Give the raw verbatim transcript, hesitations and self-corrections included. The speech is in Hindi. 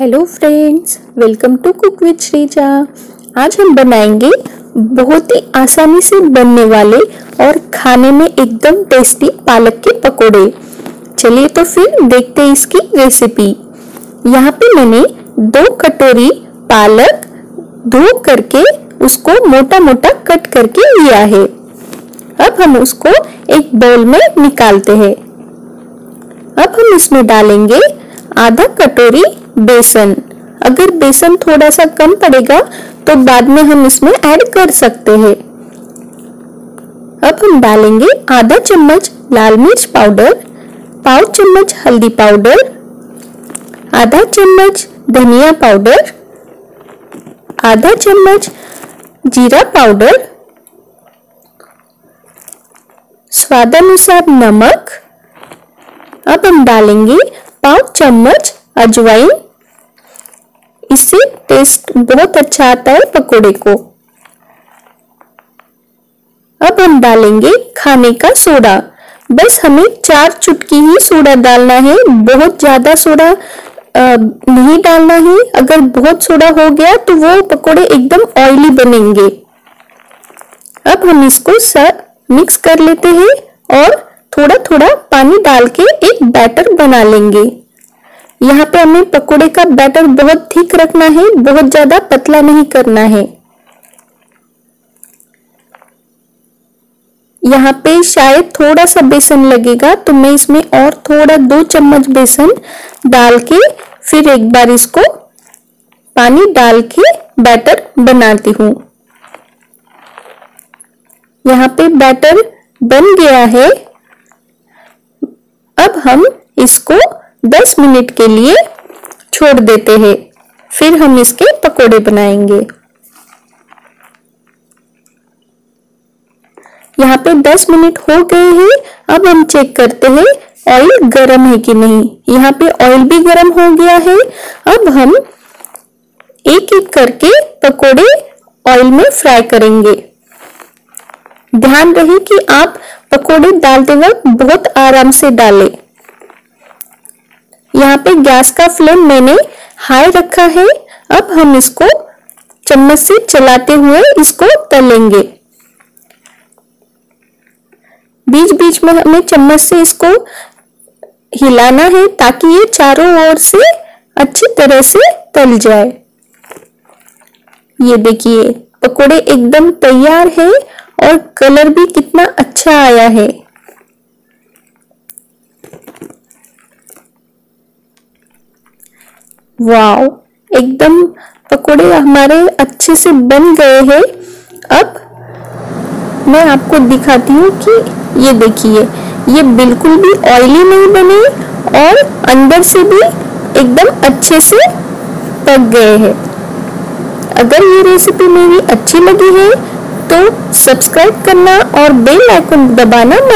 Hello friends, welcome to cook with Sreeja. आज हम बनाएंगे बहुत ही आसानी से बनने वाले और खाने में एकदम टेस्टी पालक के पकोड़े। चलिए तो फिर देखते हैं इसकी रेसिपी। यहाँ पे मैंने दो कटोरी पालक धो करके उसको मोटा मोटा कट करके लिया है। अब हम उसको एक बाउल में निकालते हैं। अब हम इसमें डालेंगे आधा कटोरी बेसन। अगर बेसन थोड़ा सा कम पड़ेगा तो बाद में हम इसमें ऐड कर सकते हैं। अब हम डालेंगे आधा चम्मच लाल मिर्च पाउडर, पाव चम्मच हल्दी पाउडर, आधा चम्मच धनिया पाउडर, आधा चम्मच जीरा पाउडर, स्वादानुसार नमक। अब हम डालेंगे पाव चम्मच अजवाइन, इससे टेस्ट बहुत अच्छा आता है पकोड़े को। अब हम डालेंगे खाने का सोडा। बस हमें चार चुटकी ही सोडा डालना है, बहुत ज्यादा सोडा नहीं डालना है। अगर बहुत सोडा हो गया तो वो पकोड़े एकदम ऑयली बनेंगे। अब हम इसको सब मिक्स कर लेते हैं और थोड़ा थोड़ा पानी डाल के एक बैटर बना लेंगे। यहाँ पे हमें पकोड़े का बैटर बहुत थिक रखना है, बहुत ज्यादा पतला नहीं करना है। यहाँ पे शायद थोड़ा सा बेसन लगेगा तो मैं इसमें और थोड़ा दो चम्मच बेसन डाल के फिर एक बार इसको पानी डाल के बैटर बनाती हूँ। यहाँ पे बैटर बन गया है। अब हम इसको दस मिनट के लिए छोड़ देते हैं, फिर हम इसके पकोड़े बनाएंगे। यहाँ पे दस मिनट हो गए हैं। अब हम चेक करते हैं ऑयल गरम है कि नहीं। यहाँ पे ऑयल भी गरम हो गया है। अब हम एक एक करके पकोड़े ऑयल में फ्राई करेंगे। ध्यान रहे कि आप पकोड़े डालते वक्त बहुत आराम से डालें। यहाँ पे गैस का फ्लेम मैंने हाई रखा है। अब हम इसको चम्मच से चलाते हुए इसको तलेंगे। बीच बीच में हमें चम्मच से इसको हिलाना है ताकि ये चारों ओर से अच्छी तरह से तल जाए। ये देखिए, पकोड़े एकदम तैयार है और कलर भी कितना अच्छा आया है। वाव, एकदम पकोड़े हमारे अच्छे से बन गए हैं। अब मैं आपको दिखाती हूँ कि ये देखिए, ये बिल्कुल भी ऑयली नहीं बने और अंदर से भी एकदम अच्छे से पक गए हैं। अगर ये रेसिपी मेरी अच्छी लगी है तो सब्सक्राइब करना और बेल आइकन दबाना मत